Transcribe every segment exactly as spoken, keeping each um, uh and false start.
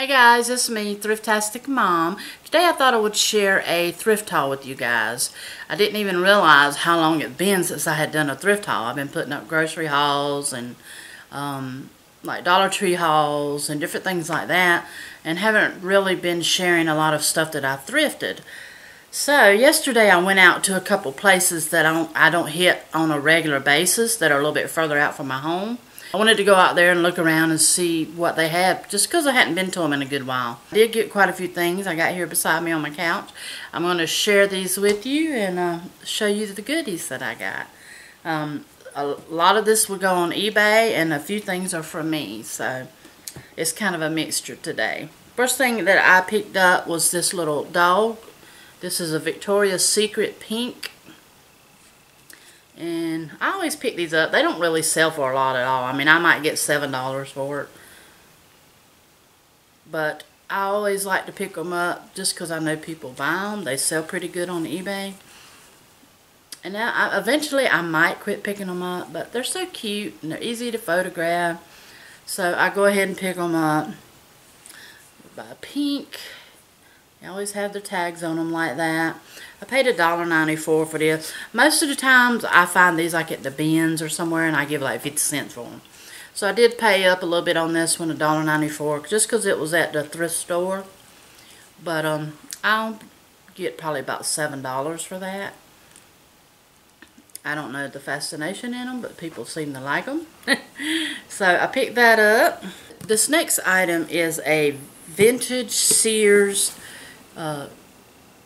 Hey guys, it's me, Thriftastic Mom. Today I thought I would share a thrift haul with you guys. I didn't even realize how long it's been since I had done a thrift haul. I've been putting up grocery hauls and um, like Dollar Tree hauls and different things like that, and haven't really been sharing a lot of stuff that I thrifted. So yesterday I went out to a couple places that I don't, I don't hit on a regular basis, that are a little bit further out from my home. I wanted to go out there and look around and see what they had, just because I hadn't been to them in a good while. I did get quite a few things. I got here beside me on my couch. I'm going to share these with you and uh, show you the goodies that I got. Um, a lot of this will go on eBay, and a few things are from me, so it's kind of a mixture today. First thing that I picked up was this little dog. This is a Victoria's Secret pink. And I always pick these up. They don't really sell for a lot at all. I mean, I might get seven dollars for it. But I always like to pick them up just because I know people buy them. They sell pretty good on eBay. And now, I, eventually I might quit picking them up, but they're so cute and they're easy to photograph. So I go ahead and pick them up. Buy pink. They always have their tags on them like that. I paid a dollar ninety-four for this. Most of the times I find these like at the bins or somewhere, and I give like fifty cents for them. So I did pay up a little bit on this one, a dollar ninety-four, just because it was at the thrift store. But um, I'll get probably about seven dollars for that. I don't know the fascination in them, but people seem to like them. So I picked that up. This next item is a vintage Sears uh,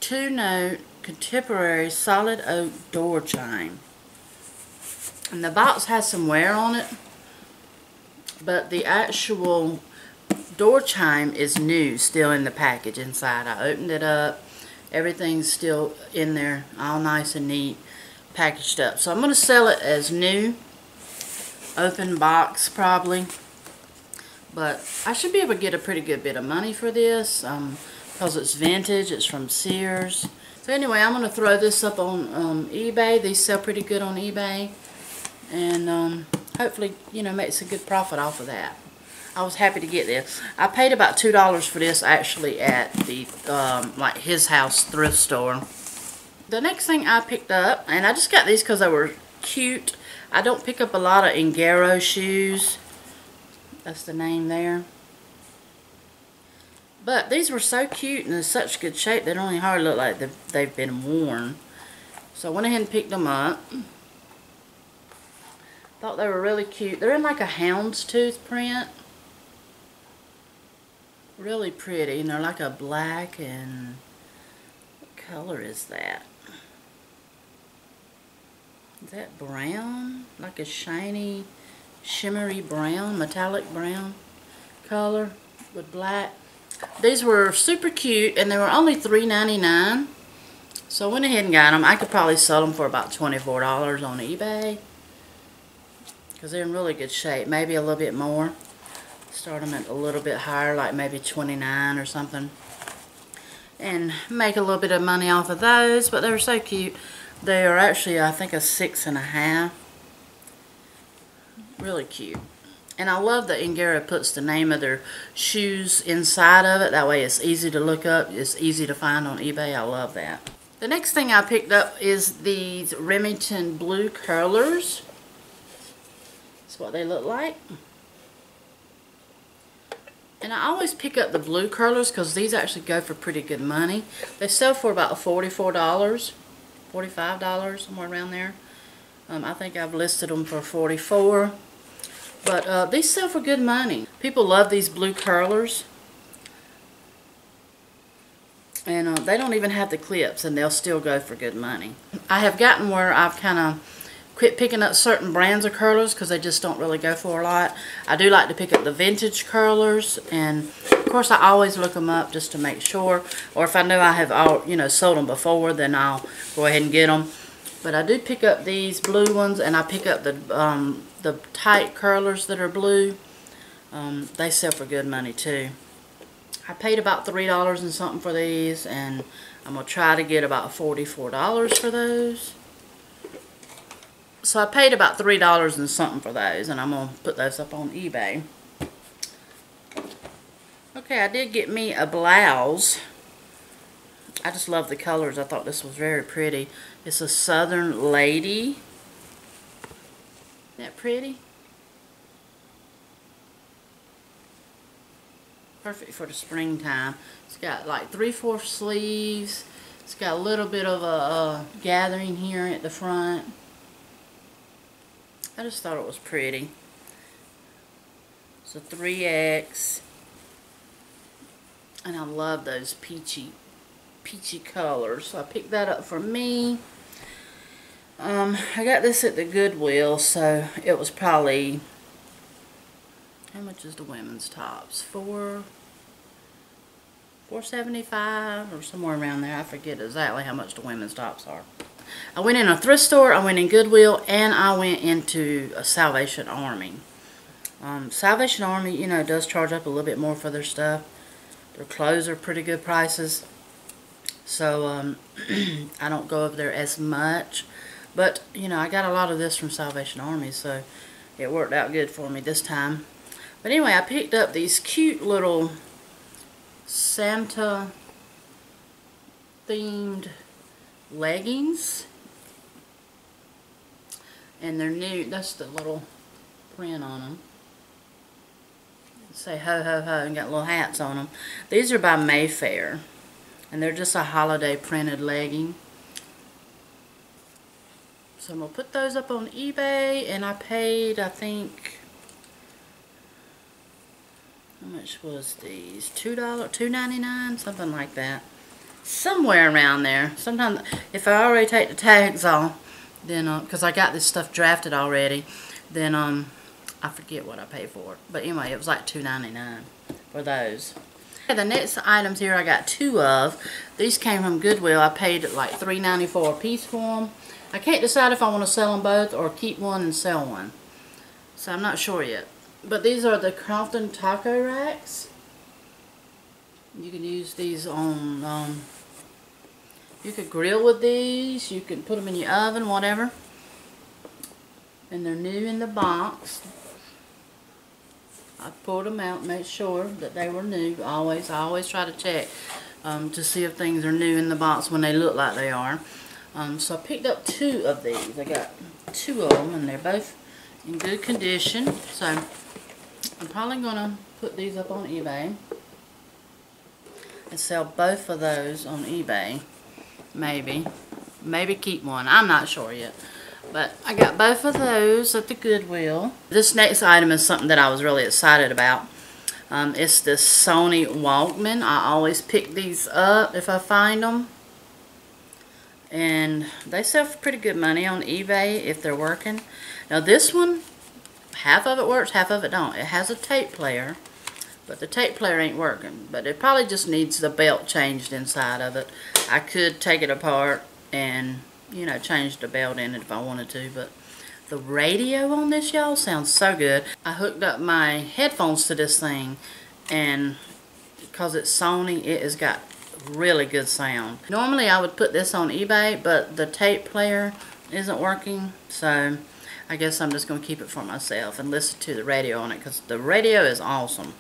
two-note contemporary solid oak door chime, and the box has some wear on it, but the actual door chime is new, still in the package inside. I opened it up, everything's still in there, all nice and neat, packaged up. So I'm going to sell it as new, open box probably, but I should be able to get a pretty good bit of money for this, um, because it's vintage, it's from Sears. So anyway, I'm going to throw this up on um, eBay. These sell pretty good on eBay. And um, hopefully, you know, makes a good profit off of that. I was happy to get this. I paid about two dollars for this actually at the, um, like, His House thrift store. The next thing I picked up, and I just got these because they were cute. I don't pick up a lot of Engaro shoes. That's the name there. But these were so cute and in such good shape, they don't even hardly look like they've been worn. So I went ahead and picked them up. Thought they were really cute. They're in like a houndstooth print. Really pretty. And they're like a black and... what color is that? Is that brown? Like a shiny, shimmery brown, metallic brown color with black. These were super cute, and they were only three ninety-nine, so I went ahead and got them. I could probably sell them for about twenty-four dollars on eBay, because they're in really good shape, maybe a little bit more. Start them at a little bit higher, like maybe twenty-nine or something, and make a little bit of money off of those, but they were so cute. They are actually, I think, a six and a half. Really cute. And I love that Engaro puts the name of their shoes inside of it. That way it's easy to look up. It's easy to find on eBay. I love that. The next thing I picked up is these Remington blue curlers. That's what they look like. And I always pick up the blue curlers because these actually go for pretty good money. They sell for about forty-four dollars, forty-five dollars, somewhere around there. Um, I think I've listed them for forty-four dollars. But uh, these sell for good money. People love these blue curlers. And uh, they don't even have the clips, and they'll still go for good money. I have gotten where I've kind of quit picking up certain brands of curlers because they just don't really go for a lot. I do like to pick up the vintage curlers, and of course I always look them up just to make sure. Or if I know I have all, you know, sold them before, then I'll go ahead and get them. But I do pick up these blue ones, and I pick up the um, the tight curlers that are blue. Um, they sell for good money too. I paid about three dollars and something for these, and I'm gonna try to get about forty-four dollars for those. So I paid about three dollars and something for those, and I'm gonna put those up on eBay. Okay, I did get me a blouse. I just love the colors. I thought this was very pretty. It's a Southern Lady. Isn't that pretty? Perfect for the springtime. It's got like three-fourths sleeves. It's got a little bit of a, a gathering here at the front. I just thought it was pretty. It's a three X. And I love those peachy, peachy colors. So I picked that up for me. Um, I got this at the Goodwill, so it was probably, how much is the women's tops? Four, four seventy-five or somewhere around there. I forget exactly how much the women's tops are. I went in a thrift store, I went in Goodwill, and I went into a Salvation Army. Um, Salvation Army, you know, does charge up a little bit more for their stuff. Their clothes are pretty good prices. So, um, I don't go over there as much. But, you know, I got a lot of this from Salvation Army, so it worked out good for me this time. But anyway, I picked up these cute little Santa-themed leggings. And they're new. That's the little print on them. Say ho, ho, ho, and got little hats on them. These are by Mayfair. And they're just a holiday printed legging. So I'm going to put those up on eBay, and I paid, I think, how much was these? two dollars, two ninety-nine, something like that. Somewhere around there. Sometimes, if I already take the tags off, then, because uh, I got this stuff drafted already, then um, I forget what I paid for it. But anyway, it was like two ninety-nine for those. Okay, the next items here I got two of. These came from Goodwill. I paid like three ninety-four a piece for them. I can't decide if I want to sell them both or keep one and sell one. So I'm not sure yet. But these are the Crofton taco racks. You can use these on, um, you could grill with these. You can put them in your oven, whatever. And they're new in the box. I pulled them out, made sure that they were new. I always, I always try to check um, to see if things are new in the box when they look like they are. Um, so I picked up two of these. I got two of them, and they're both in good condition. So I'm probably going to put these up on eBay and sell both of those on eBay. Maybe. Maybe keep one. I'm not sure yet. But I got both of those at the Goodwill. This next item is something that I was really excited about. Um, it's this Sony Walkman. I always pick these up if I find them. And they sell for pretty good money on eBay if they're working. Now this one, half of it works, half of it don't. It has a tape player, but the tape player ain't working. But it probably just needs the belt changed inside of it. I could take it apart and, you know, change the belt in it if I wanted to. But the radio on this, y'all, sounds so good. I hooked up my headphones to this thing, and because it's Sony, it has got really good sound. Normally I would put this on eBay, but the tape player isn't working, so I guess I'm just going to keep it for myself and listen to the radio on it, because the radio is awesome.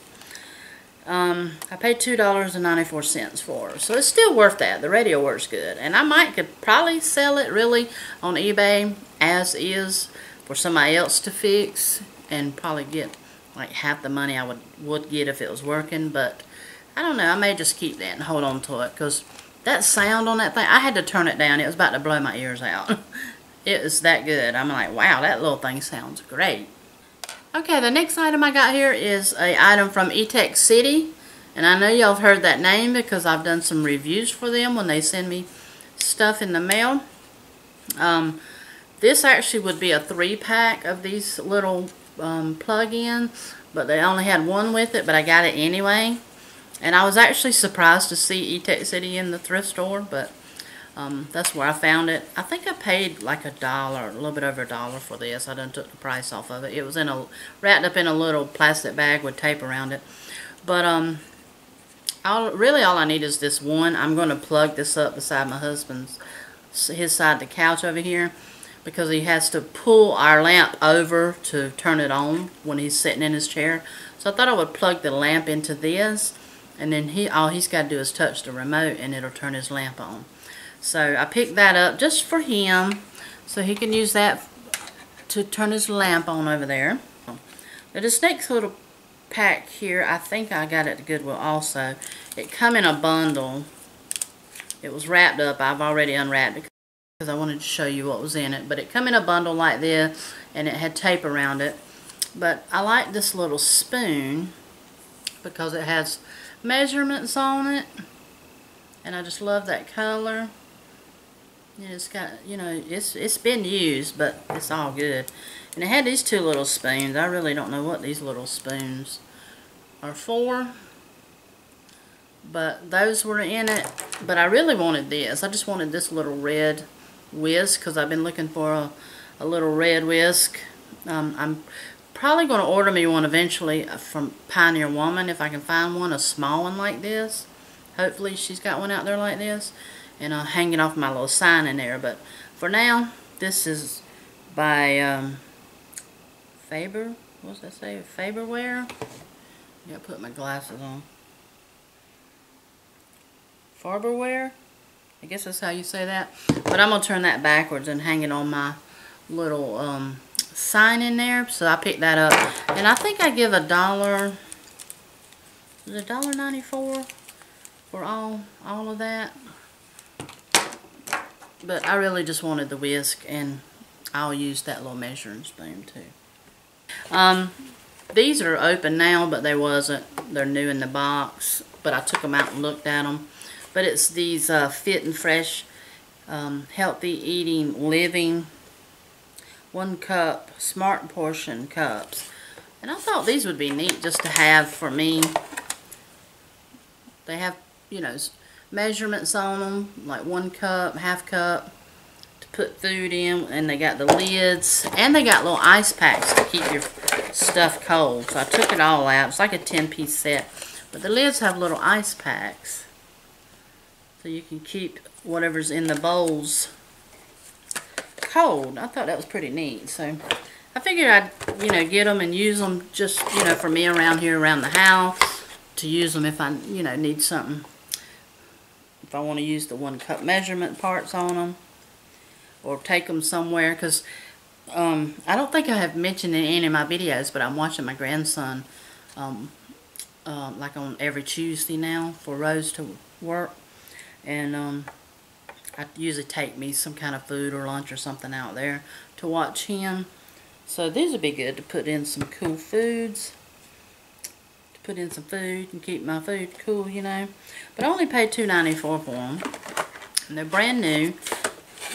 Um, I paid two dollars and ninety-four cents for it, so it's still worth that. The radio works good, and I might could probably sell it really on eBay as is for somebody else to fix and probably get like half the money I would, would get if it was working, but I don't know. I may just keep that and hold on to it, because that sound on that thing, I had to turn it down. It was about to blow my ears out. It was that good. I'm like, wow, that little thing sounds great. Okay, the next item I got here is an item from Etekcity. And I know y'all have heard that name because I've done some reviews for them when they send me stuff in the mail. Um, this actually would be a three-pack of these little um, plug-ins, but they only had one with it, but I got it anyway. And I was actually surprised to see Etekcity in the thrift store, but um, that's where I found it. I think I paid like a dollar, a little bit over a dollar for this. I done took the price off of it. It was in a wrapped up in a little plastic bag with tape around it. But um, all, really all I need is this one. I'm going to plug this up beside my husband's, his side of the couch over here, because he has to pull our lamp over to turn it on when he's sitting in his chair. So I thought I would plug the lamp into this. and then he all he's got to do is touch the remote and it'll turn his lamp on. So I picked that up just for him so he can use that to turn his lamp on over there. Now this next little pack here, I think I got it at Goodwill also. It come in a bundle. It was wrapped up. I've already unwrapped it because I wanted to show you what was in it. But it come in a bundle like this, and it had tape around it. But I like this little spoon because it has measurements on it, and I just love that color. And it's got, you know, it's it's been used, but it's all good. And it had these two little spoons. I really don't know what these little spoons are for, but those were in it. But I really wanted this. I just wanted this little red whisk because I've been looking for a, a little red whisk. Um, I'm probably going to order me one eventually from Pioneer Woman if I can find one, a small one like this. Hopefully she's got one out there like this. And I'll hang it off my little sign in there. But for now, this is by um, Faber. What's that say? Faberware? I gotta put my glasses on. Faberware? I guess that's how you say that. But I'm gonna turn that backwards and hang it on my little um, sign in there. So I picked that up, and I think I give a dollar. Is it a dollar ninety-four for all all of that? But I really just wanted the whisk, and I'll use that little measuring spoon too. Um, these are open now, but they wasn't. They're new in the box, but I took them out and looked at them. But it's these uh, Fit and Fresh um, Healthy Eating Living One Cup Smart Portion Cups. And I thought these would be neat just to have for me. They have, you know, measurements on them, like one cup, half cup, to put food in, and they got the lids, and they got little ice packs to keep your stuff cold. So I took it all out. It's like a ten-piece set, but the lids have little ice packs, so you can keep whatever's in the bowls cold. I thought that was pretty neat, so I figured I'd, you know, get them and use them just, you know, for me around here, around the house, to use them if I, you know, need something. I want to use the one cup measurement parts on them, or take them somewhere, because um, I don't think I have mentioned in any of my videos, but I'm watching my grandson um, uh, like on every Tuesday now for Rose to work, and um, I usually take me some kind of food or lunch or something out there to watch him. So these would be good to put in some cool foods. Put in some food and keep my food cool, you know. But I only paid two ninety-four for them. And they're brand new.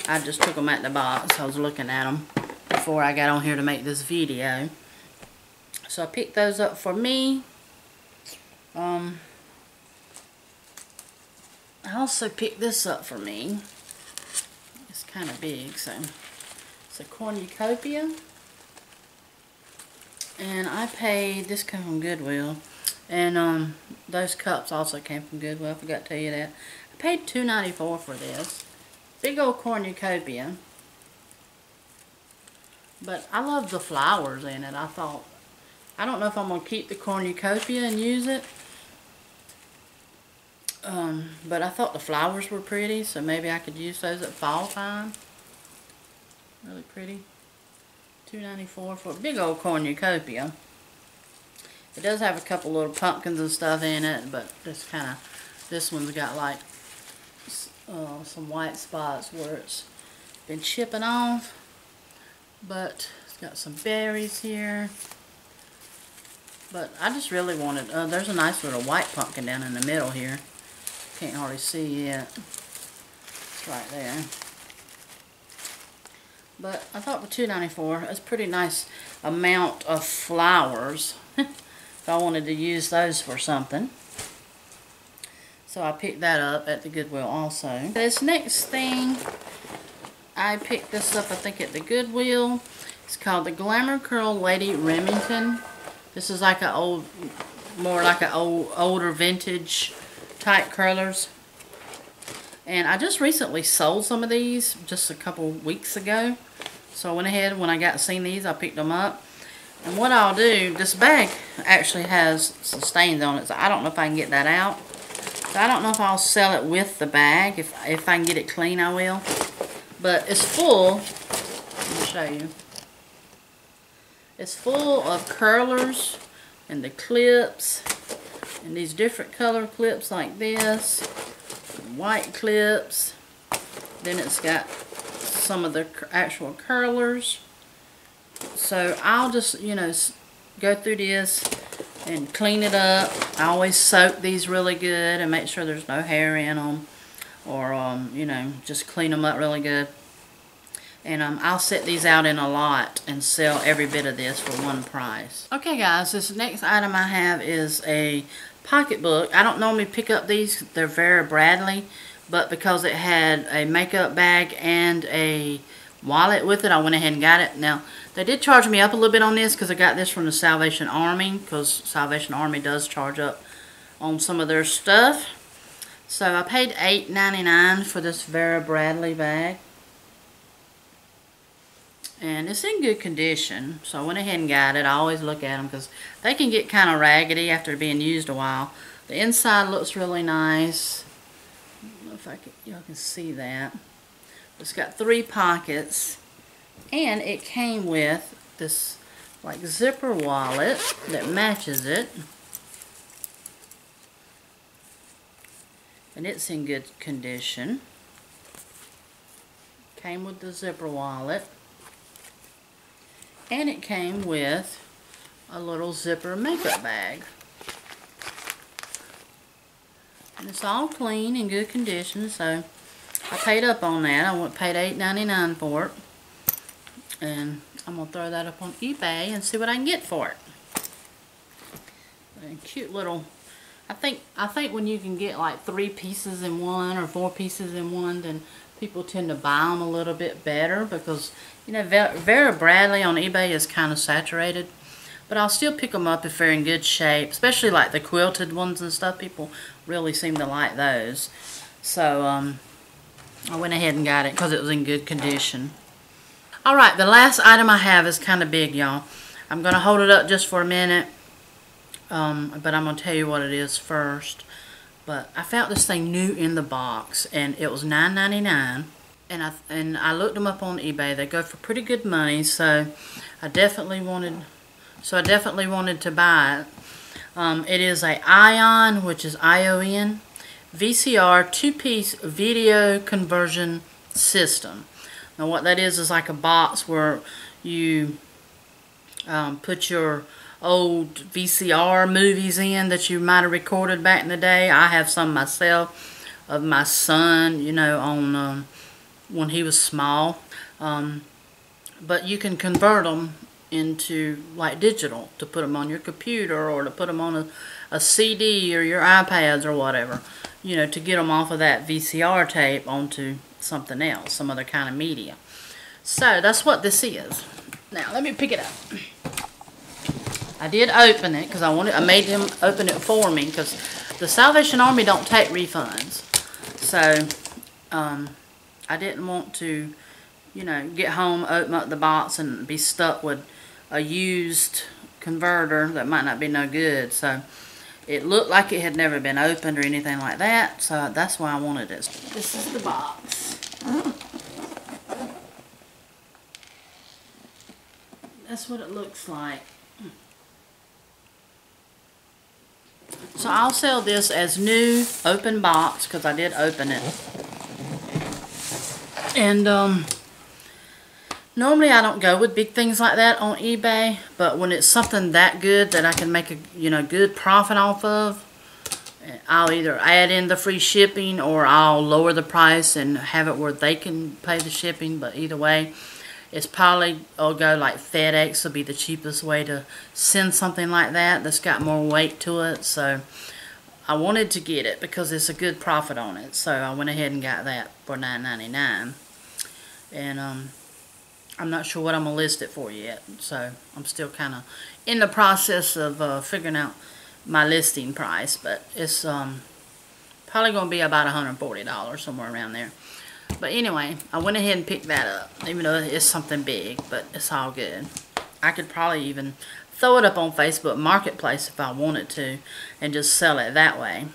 I just took them out the box. I was looking at them before I got on here to make this video. So I picked those up for me. Um, I also picked this up for me. It's kind of big, so it's a cornucopia. And I paid, this came from Goodwill. And um, those cups also came from Goodwill. I forgot to tell you that. I paid two ninety-four for this big old cornucopia. But I love the flowers in it. I thought, I don't know if I'm gonna keep the cornucopia and use it. Um, but I thought the flowers were pretty, so maybe I could use those at fall time. Really pretty. two ninety-four for a big old cornucopia. It does have a couple little pumpkins and stuff in it, but this kind of, this one's got like uh, some white spots where it's been chipping off. But it's got some berries here. But I just really wanted, uh, there's a nice little white pumpkin down in the middle here. Can't hardly see yet. It's right there. But I thought for two ninety-four, that's a pretty nice amount of flowers. If I wanted to use those for something. So I picked that up at the Goodwill also. This next thing, I picked this up, I think, at the Goodwill. It's called the Glamour Curl Lady Remington. This is like an old, more like an old, older vintage type curlers. And I just recently sold some of these just a couple weeks ago. So I went ahead, when I got seen these, I picked them up. And what I'll do, this bag actually has some stains on it, so I don't know if I can get that out. So I don't know if I'll sell it with the bag. If, if I can get it clean, I will. But it's full. Let me show you. It's full of curlers and the clips and these different color clips like this, white clips. Then it's got some of the actual curlers. So I'll just, you know, go through this and clean it up. I always soak these really good and make sure there's no hair in them, or um, you know, just clean them up really good. And um, I'll set these out in a lot and sell every bit of this for one price. Okay guys, this next item I have is a pocketbook. I don't normally pick up these. They're Vera Bradley, but because it had a makeup bag and a wallet with it, I went ahead and got it. Now, they did charge me up a little bit on this because I got this from the Salvation Army, because Salvation Army does charge up on some of their stuff. So I paid eight ninety-nine for this Vera Bradley bag, and it's in good condition, so I went ahead and got it. I always look at them because they can get kind of raggedy after being used a while. The inside looks really nice. I don't know if I can, y'all can see that. It's got three pockets, and it came with this like zipper wallet that matches it, and it's in good condition. Came with the zipper wallet, and it came with a little zipper makeup bag, and it's all clean and good condition. So I paid up on that. I paid eight ninety-nine for it, and I'm going to throw that up on eBay and see what I can get for it. And cute little, I think I think when you can get like three pieces in one or four pieces in one, then people tend to buy them a little bit better, because, you know, Vera Bradley on eBay is kind of saturated. But I'll still pick them up if they're in good shape, especially like the quilted ones and stuff. People really seem to like those. So, um... I went ahead and got it because it was in good condition. Alright, the last item I have is kind of big, y'all. I'm going to hold it up just for a minute, um, but I'm going to tell you what it is first. But I found this thing new in the box, and it was nine ninety-nine, and I, and I looked them up on eBay. They go for pretty good money, so I definitely wanted, so I definitely wanted to buy it. Um, it is a I O N, which is I O N. V C R two-piece video conversion system. Now what that is is like a box where you um, put your old V C R movies in that you might have recorded back in the day. I have some myself of my son, you know, on um, when he was small. Um, but you can convert them into like digital, to put them on your computer or to put them on a, a C D or your iPads or whatever, you know, to get them off of that V C R tape onto something else, some other kind of media. So that's what this is. Now let me pick it up. I did open it because I wanted, I made them open it for me, because the Salvation Army don't take refunds. So um, I didn't want to, you know, get home, open up the box and be stuck with a used converter that might not be no good. So it looked like it had never been opened or anything like that, so that's why I wanted it. This is the box. That's what it looks like. So I'll sell this as new open box, because I did open it. And um, normally I don't go with big things like that on eBay, but when it's something that good that I can make a, you know, good profit off of, I'll either add in the free shipping or I'll lower the price and have it where they can pay the shipping. But either way, it's probably, I'll go like FedEx will be the cheapest way to send something like that that's got more weight to it. So I wanted to get it because it's a good profit on it. So I went ahead and got that for nine ninety-nine. And um I'm not sure what I'm going to list it for yet, so I'm still kind of in the process of uh, figuring out my listing price, but it's um, probably going to be about one hundred forty dollars, somewhere around there. But anyway, I went ahead and picked that up, even though it's something big, but it's all good. I could probably even throw it up on Facebook Marketplace if I wanted to and just sell it that way.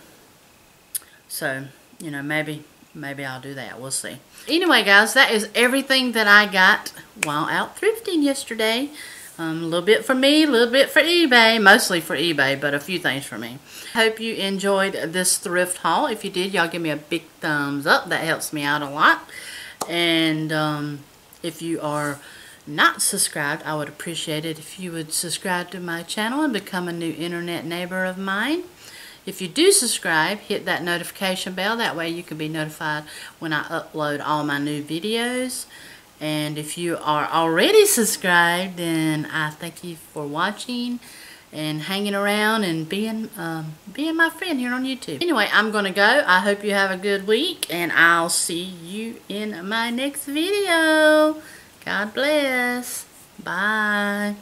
So, you know, maybe maybe I'll do that. We'll see. Anyway, guys, that is everything that I got while out thrifting yesterday. Um, a little bit for me, a little bit for eBay, mostly for eBay, but a few things for me. Hope you enjoyed this thrift haul. If you did, y'all give me a big thumbs up. That helps me out a lot. And um, if you are not subscribed, I would appreciate it if you would subscribe to my channel and become a new internet neighbor of mine. If you do subscribe, hit that notification bell. That way you can be notified when I upload all my new videos. And if you are already subscribed, then I thank you for watching and hanging around and being um, being my friend here on YouTube. Anyway, I'm going to go. I hope you have a good week, and I'll see you in my next video. God bless. Bye.